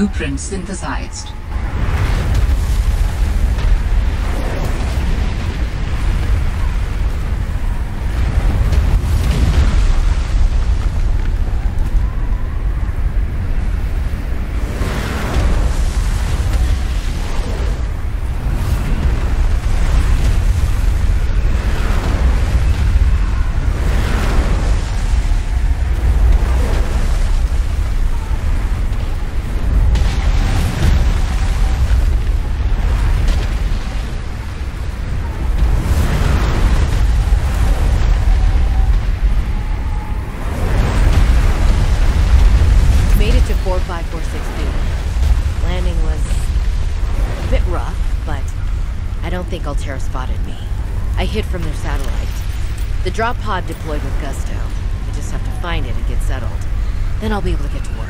blueprint synthesized. Alterra spotted me. I hid from their satellite. The drop pod deployed with gusto. I just have to find it and get settled. Then I'll be able to get to work.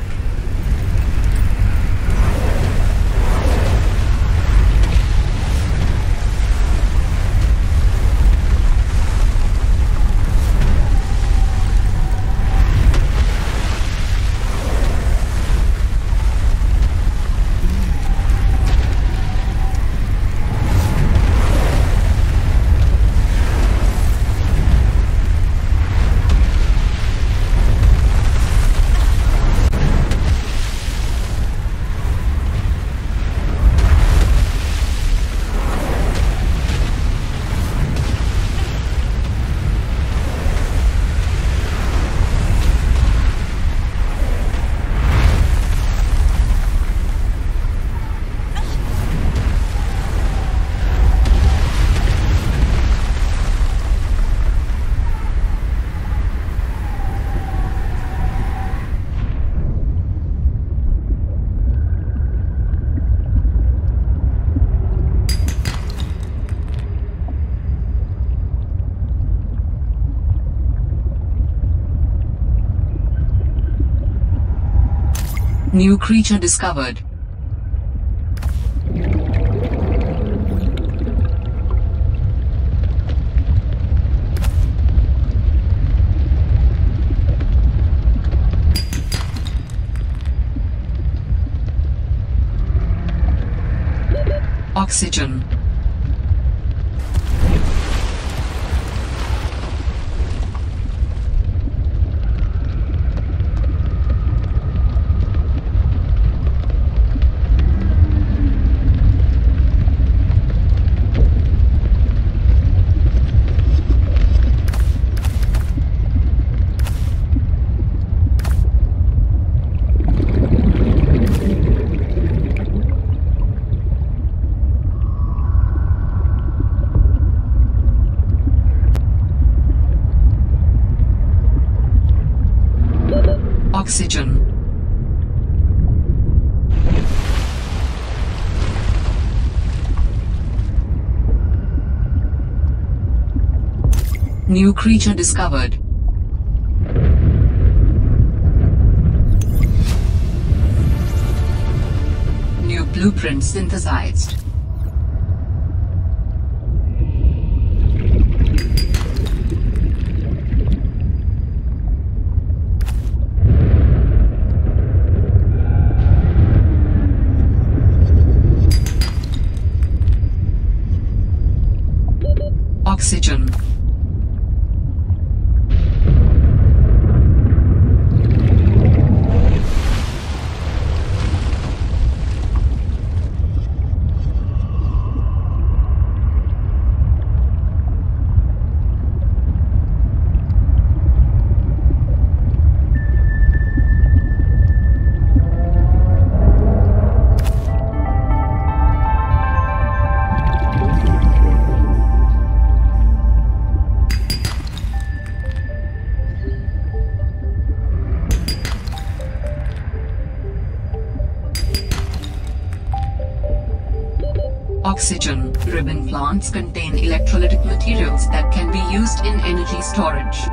New creature discovered. Oxygen. Oxygen. New creature discovered. New blueprint synthesized. Oxygen. Oxygen. Ribbon plants contain electrolytic materials that can be used in energy storage.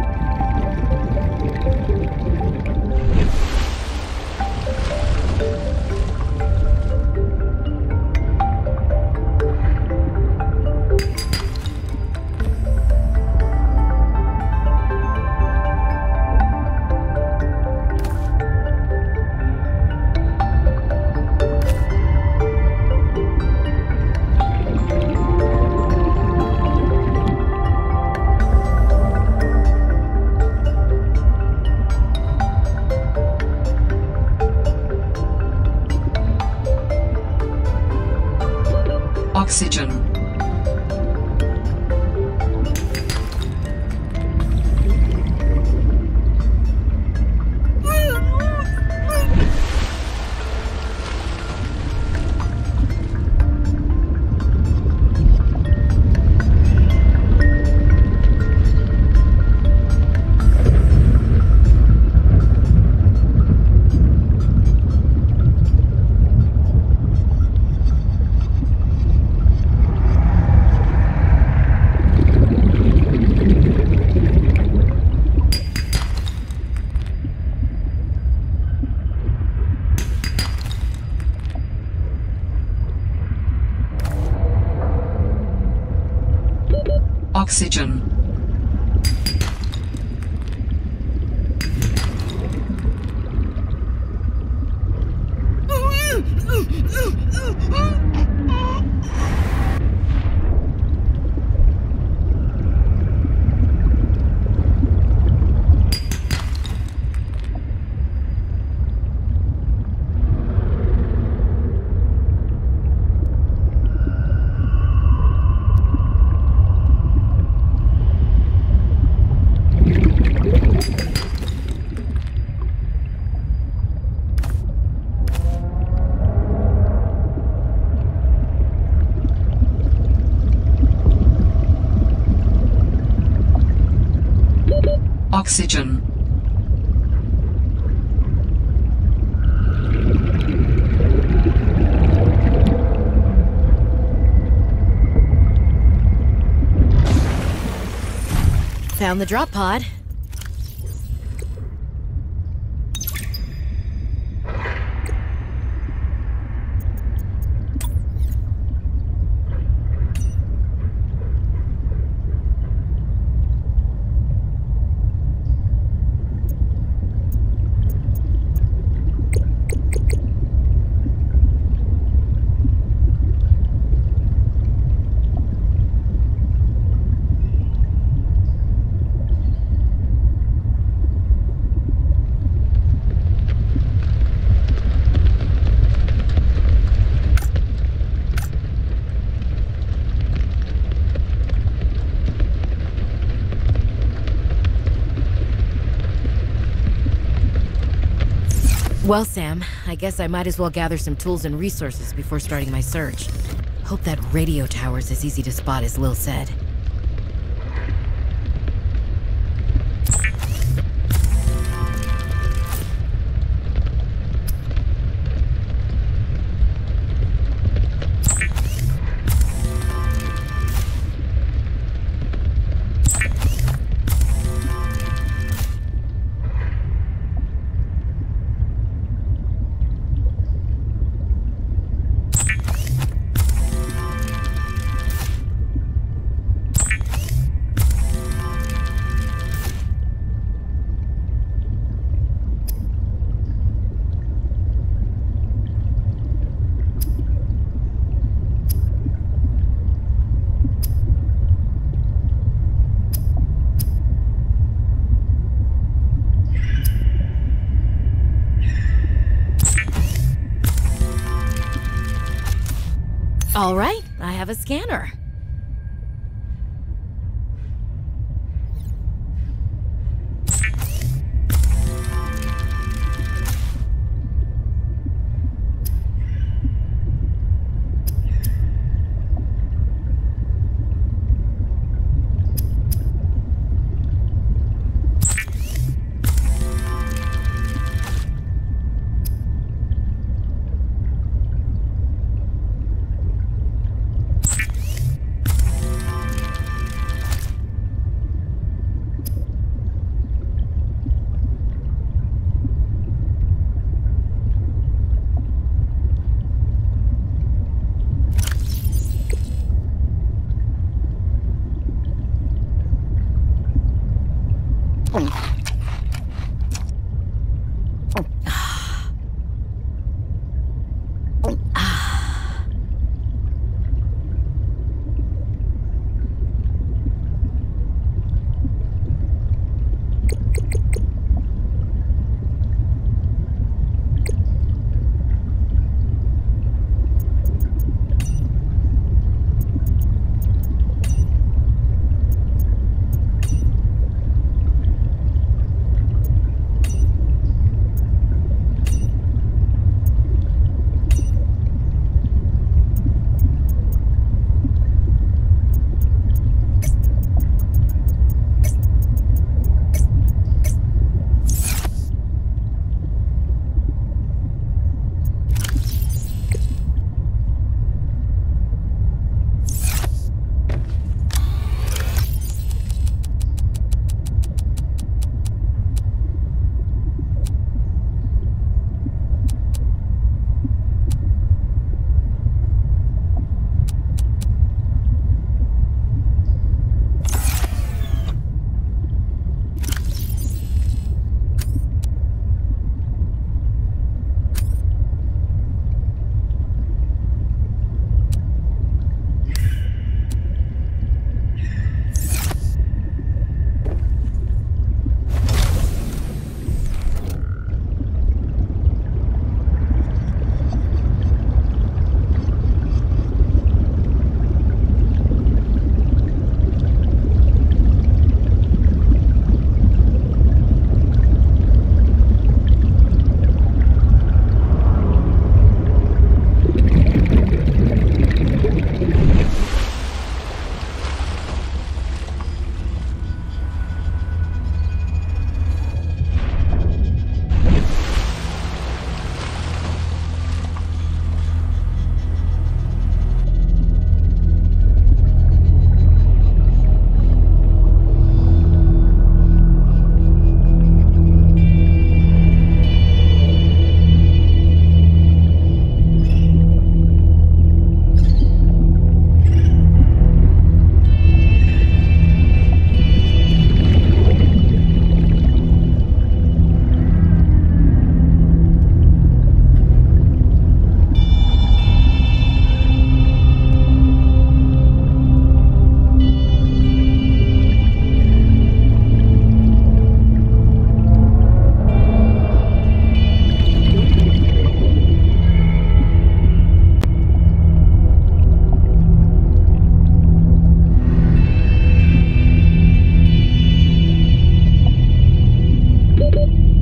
oxygen. Oxygen. Found the drop pod. Well, Sam, I guess I might as well gather some tools and resources before starting my search. Hope that radio tower's as easy to spot as Lil said. All right, I have a scanner.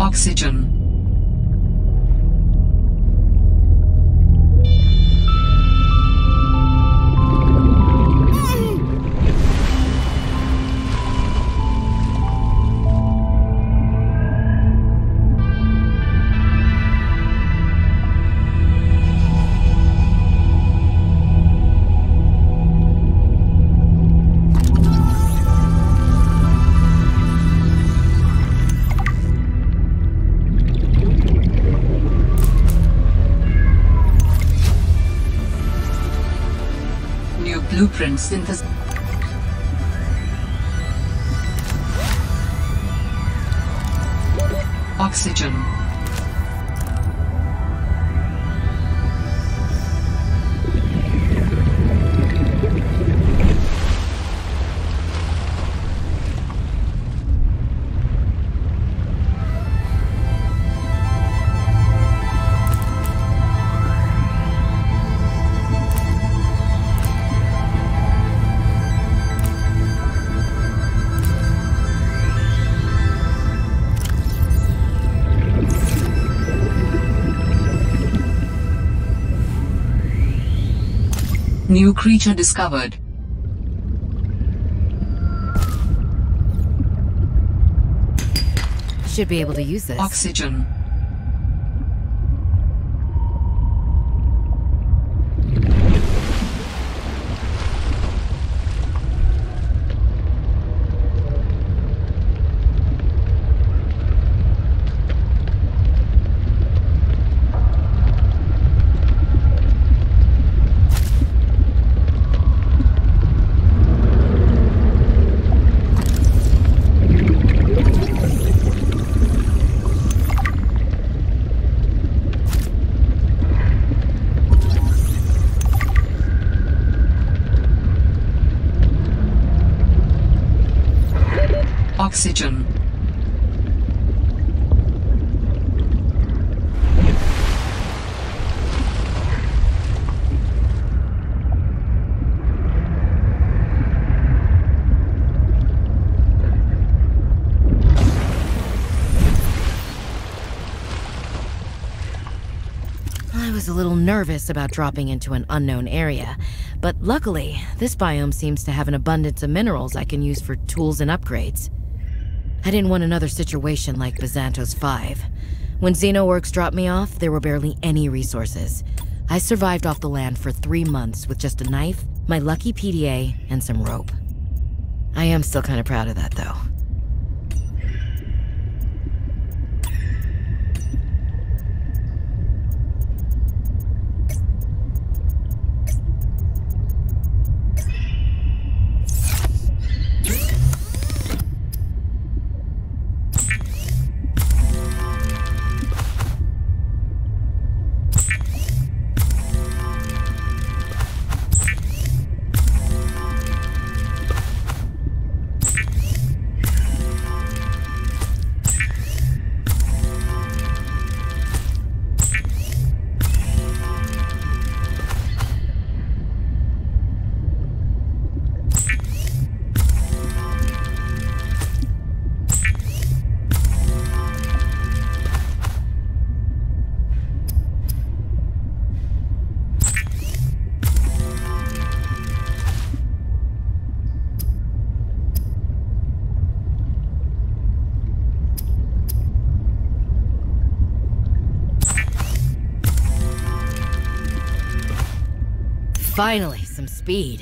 oxygen. Blueprint synthesis. Oxygen. New creature discovered. Should be able to use this. Oxygen. Oxygen. I was a little nervous about dropping into an unknown area, but luckily, this biome seems to have an abundance of minerals I can use for tools and upgrades. I didn't want another situation like Byzantos 5. When Xenoworks dropped me off, there were barely any resources. I survived off the land for 3 months with just a knife, my lucky PDA, and some rope. I am still kind of proud of that, though. Finally, some speed.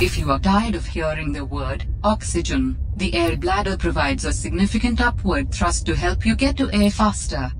If you are tired of hearing the word oxygen, the air bladder provides a significant upward thrust to help you get to air faster.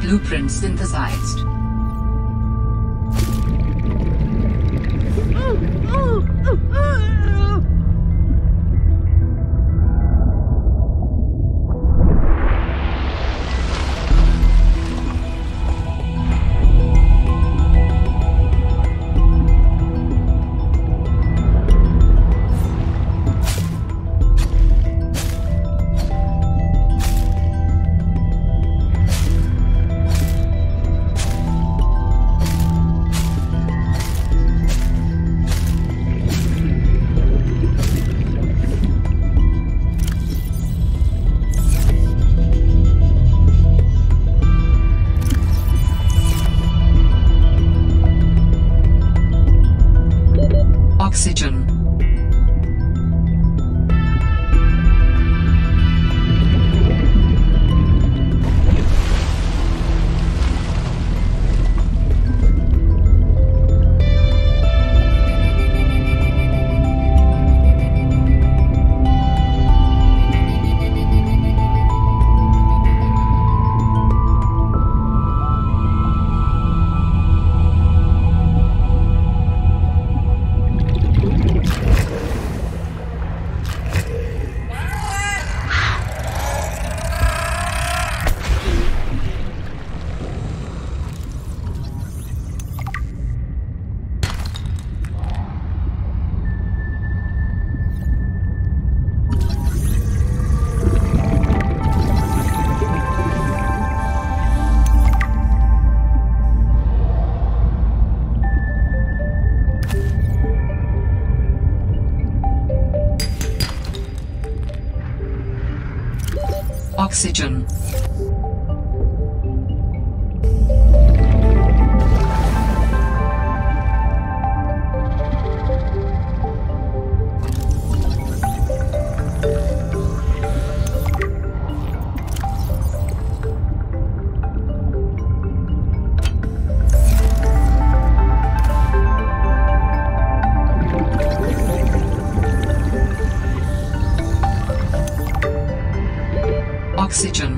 blueprint synthesized. Oxygen. Oxygen. Oxygen. Oxygen.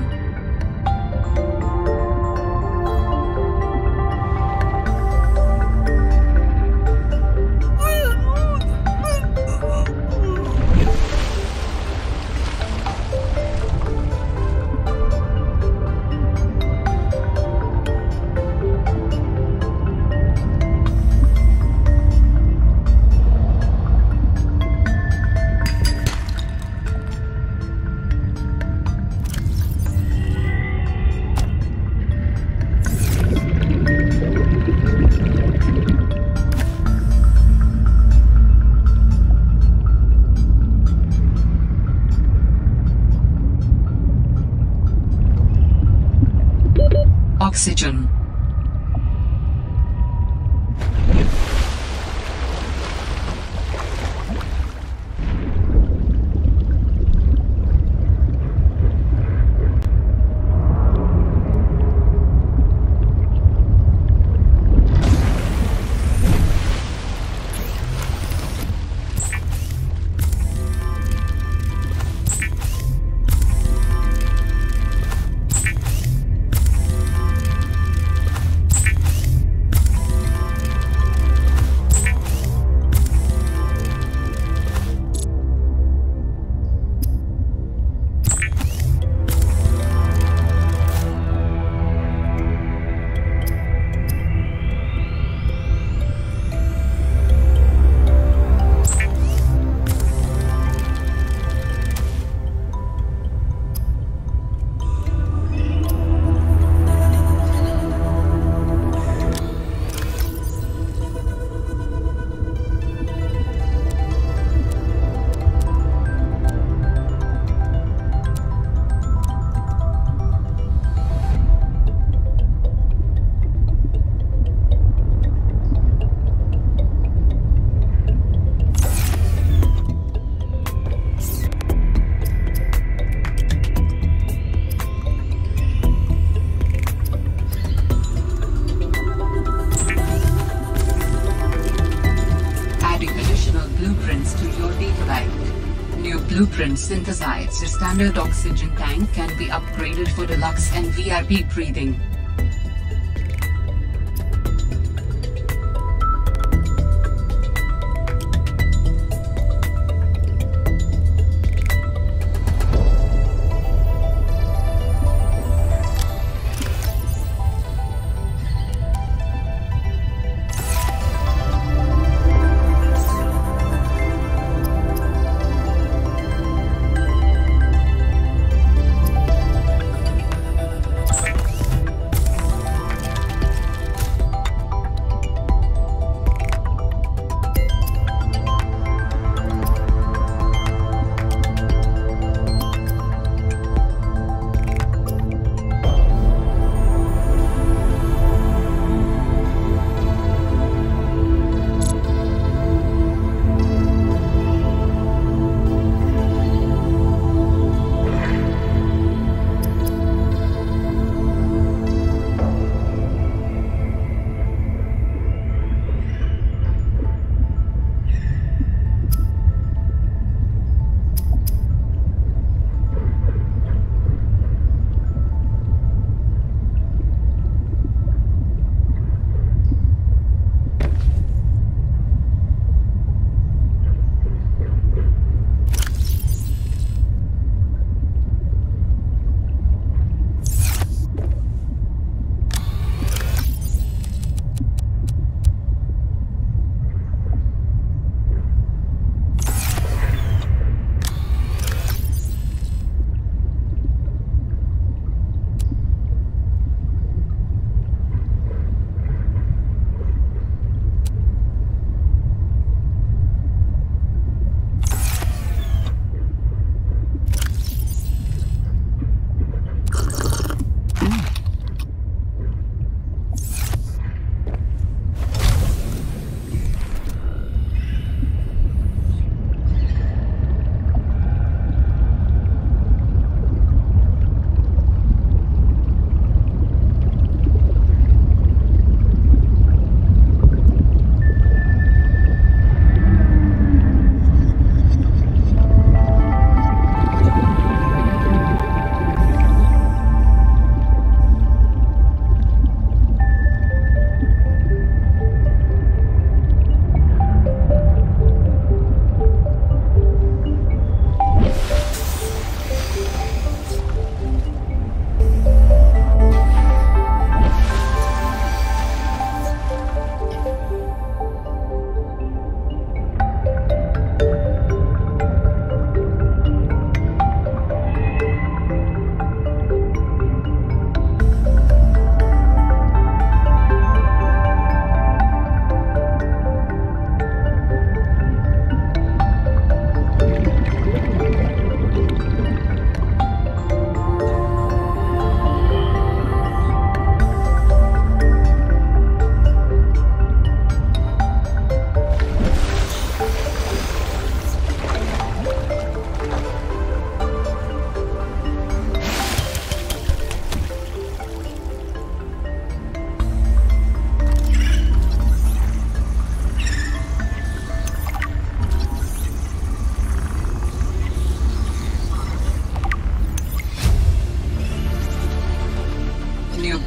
Blueprint synthesized. Standard oxygen tank can be upgraded for deluxe and VIP breathing.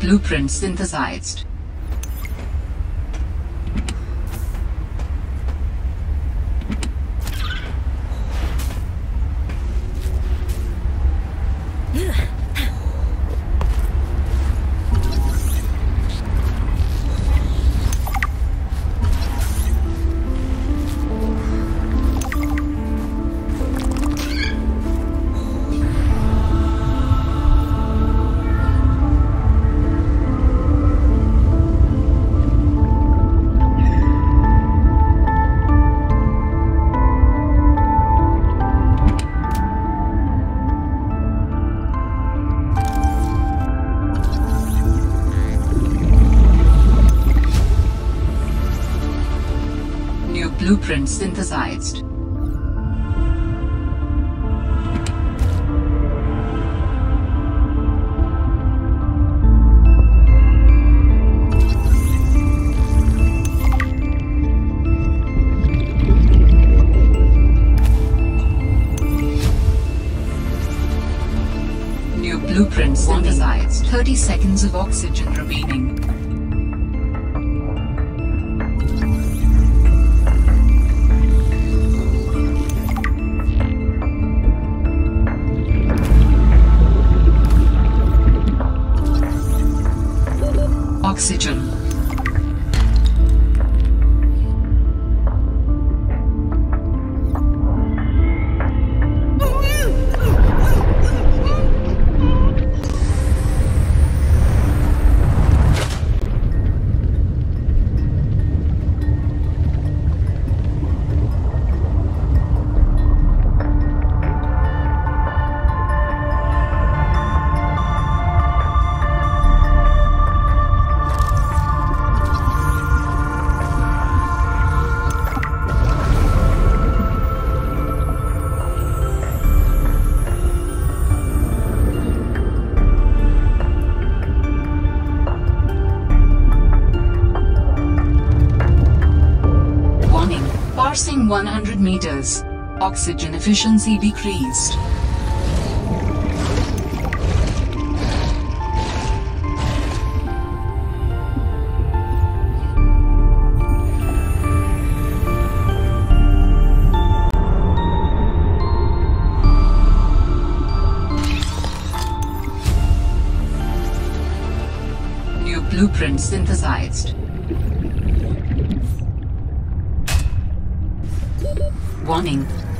blueprint synthesized. Blueprint synthesized. New blueprint synthesized. 30 seconds of oxygen remaining. Oxygen. Passing 100 meters. Oxygen efficiency decreased. New blueprint synthesized.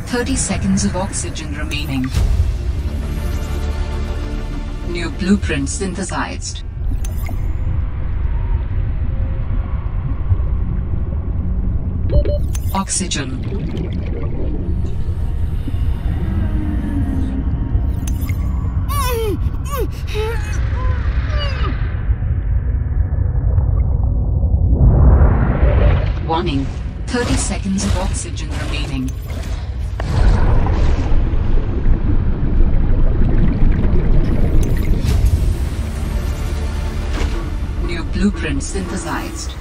30 seconds of oxygen remaining. New blueprint synthesized. Oxygen. Warning. 30 seconds of oxygen remaining. New blueprint synthesized.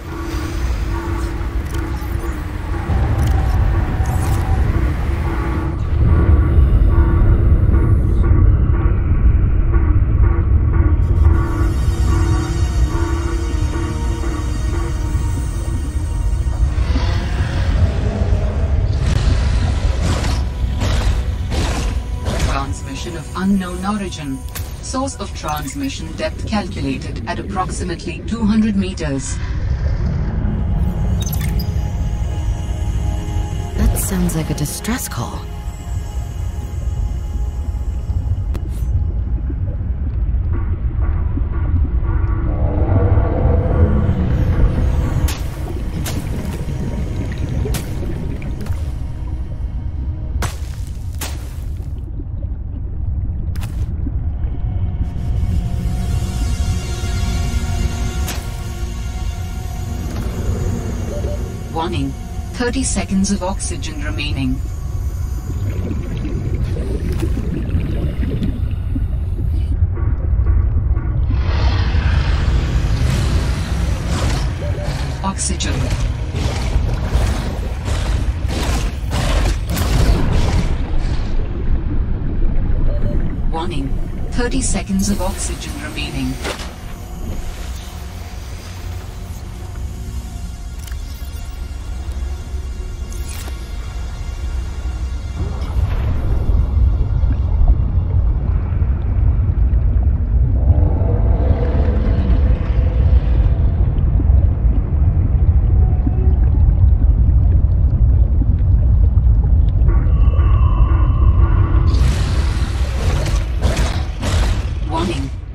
Unknown origin. Source of transmission depth calculated at approximately 200 meters. That sounds like a distress call. Warning, 30 seconds of oxygen remaining. Oxygen. Warning, 30 seconds of oxygen remaining.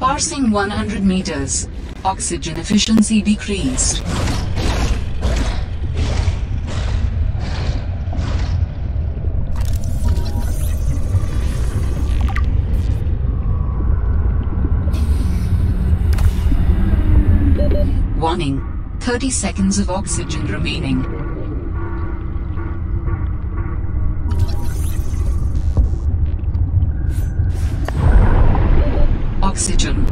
Passing 100 meters. Oxygen efficiency decreased. Warning, 30 seconds of oxygen remaining. Oxygen.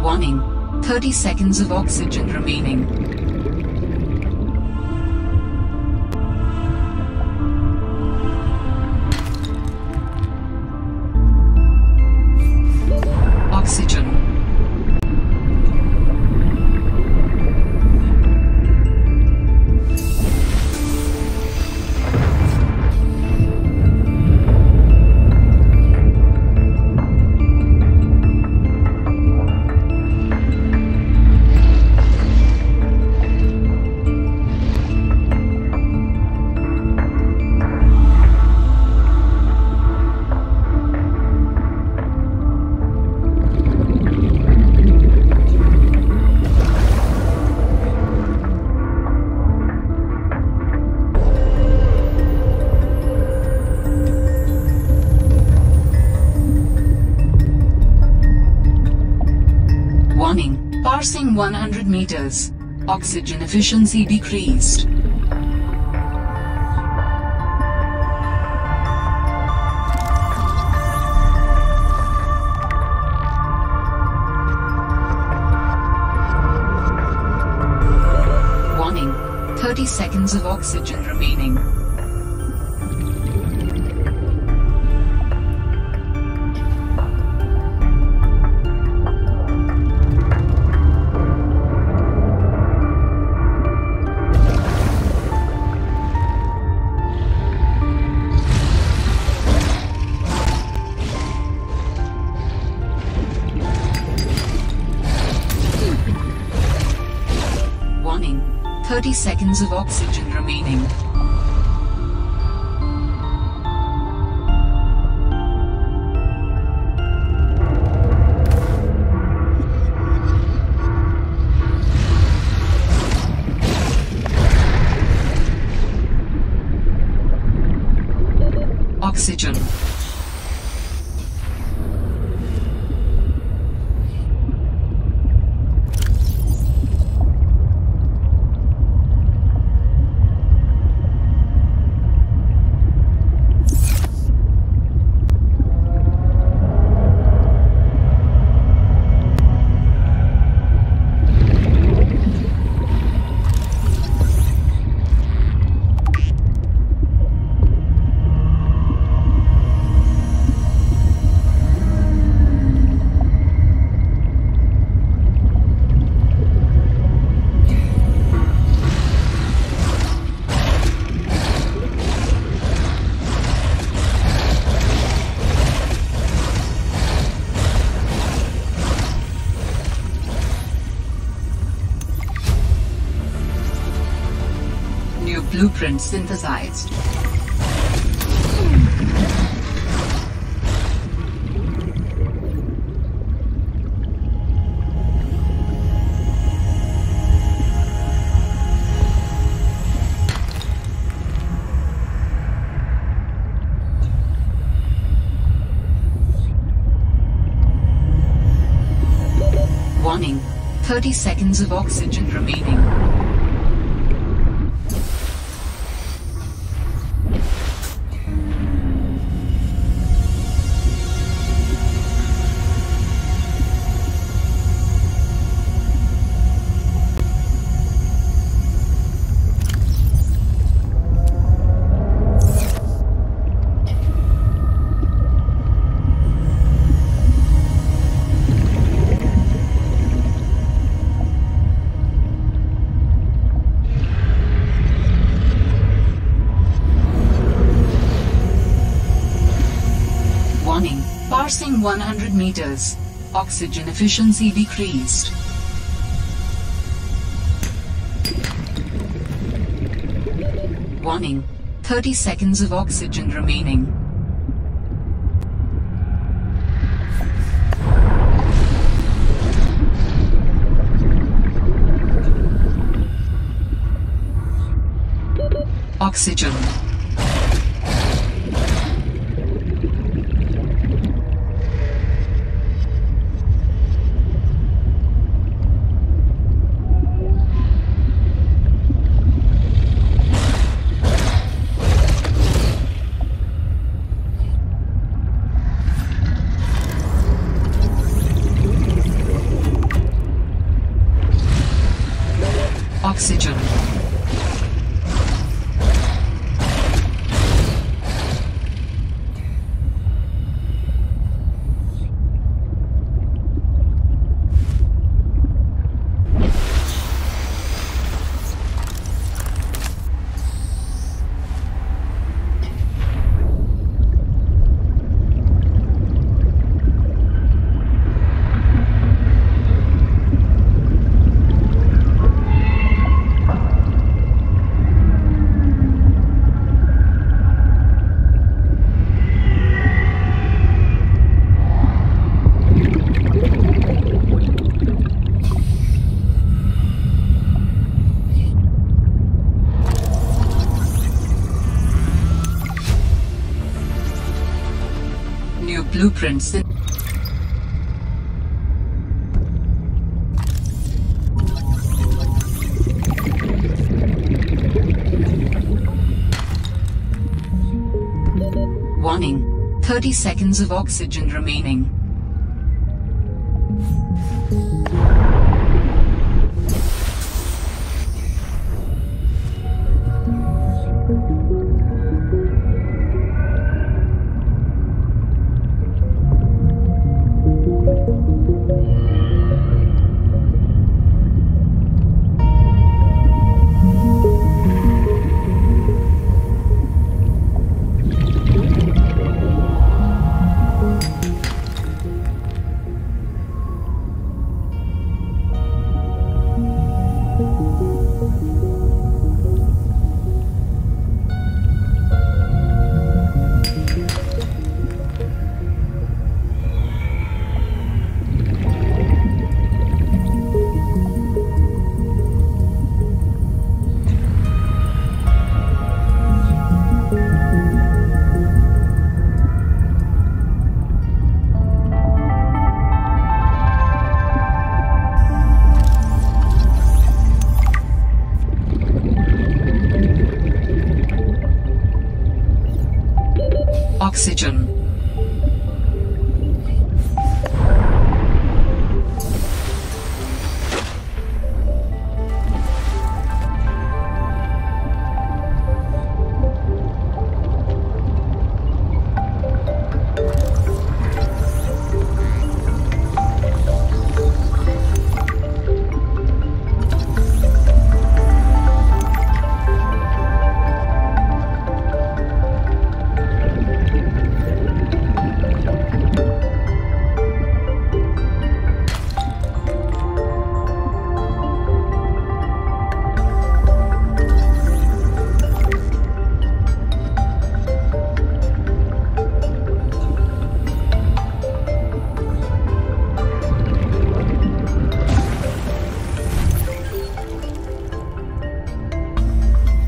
Warning, 30 seconds of oxygen remaining. Oxygen. Warning, passing 100 meters. Oxygen efficiency decreased. Warning, 30 seconds of oxygen remaining. Warning, 30 seconds of oxygen remaining. Oxygen. Blueprint synthesized. running. 30 seconds of oxygen remaining. Passing 100 meters. Oxygen efficiency decreased. Warning. 30 seconds of oxygen remaining. Oxygen. Oxygen. Blueprints in warning. 30 seconds of oxygen remaining. Oxygen.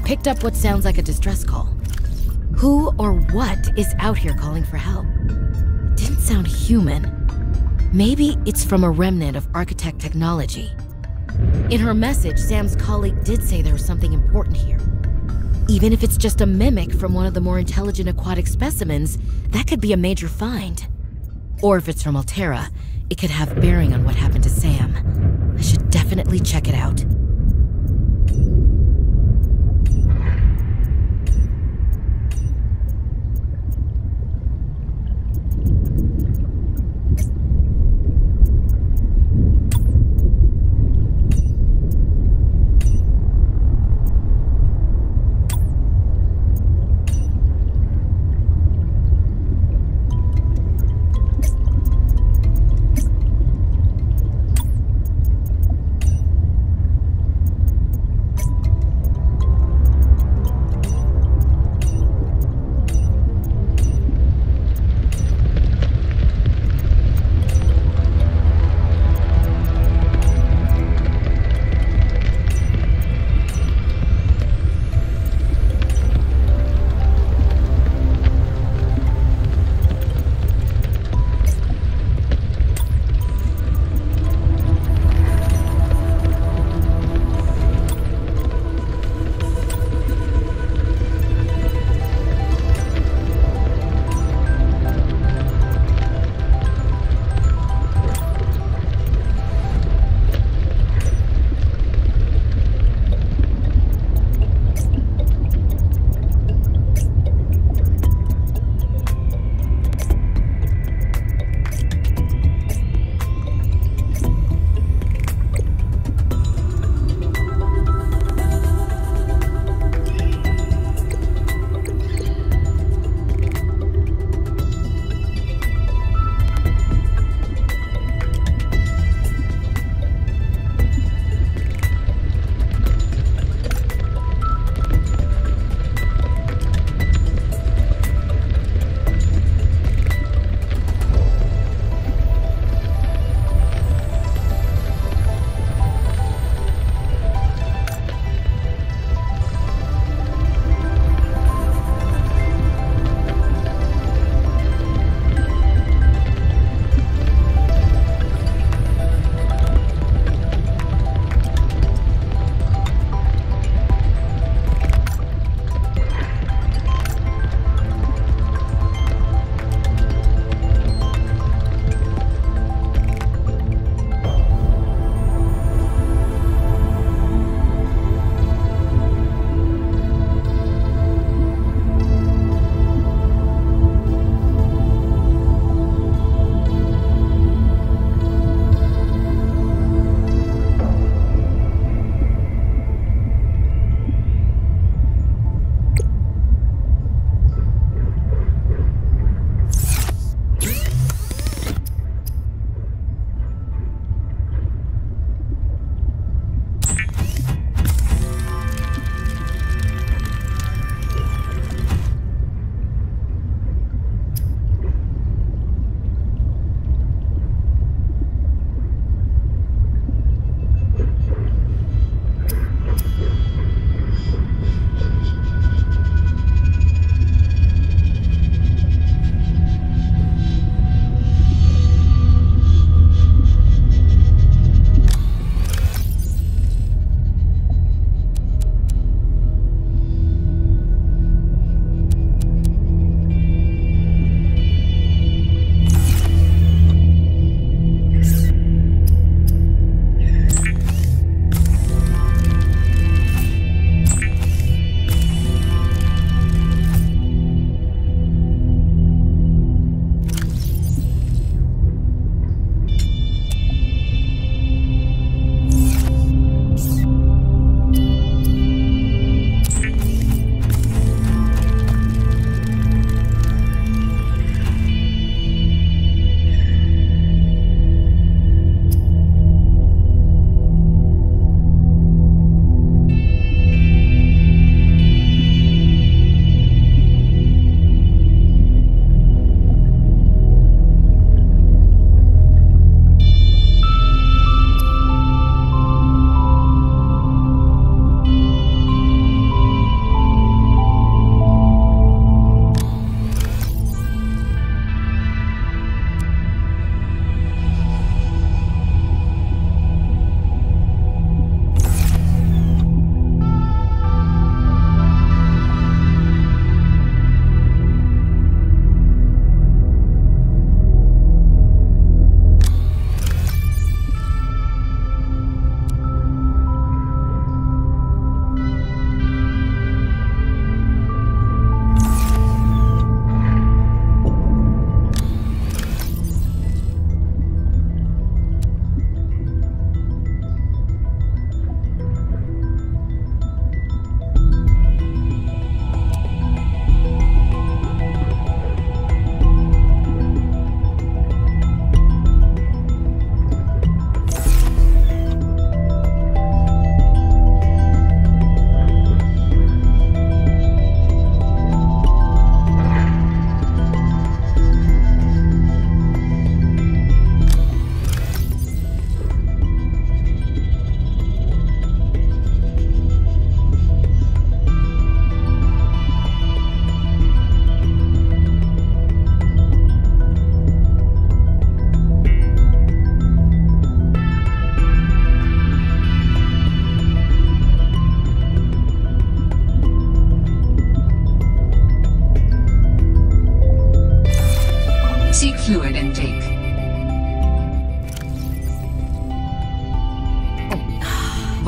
Picked up what sounds like a distress call. Who or what is out here calling for help? Didn't sound human. Maybe it's from a remnant of architect technology. In her message, Sam's colleague did say there was something important here. Even if it's just a mimic from one of the more intelligent aquatic specimens, that could be a major find. Or if it's from Alterra, it could have bearing on what happened to Sam. I should definitely check it out.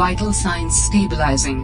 vital signs stabilizing.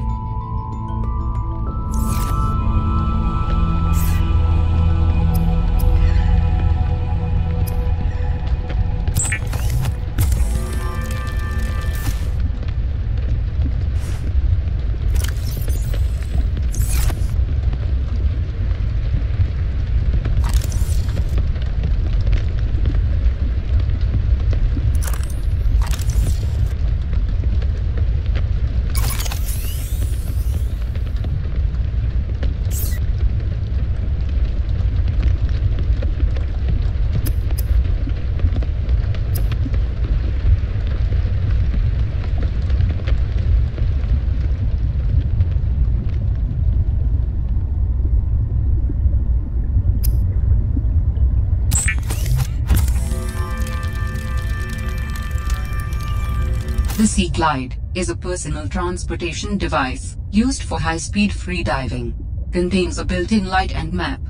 The SeaGlide is a personal transportation device used for high-speed freediving. Contains a built-in light and map.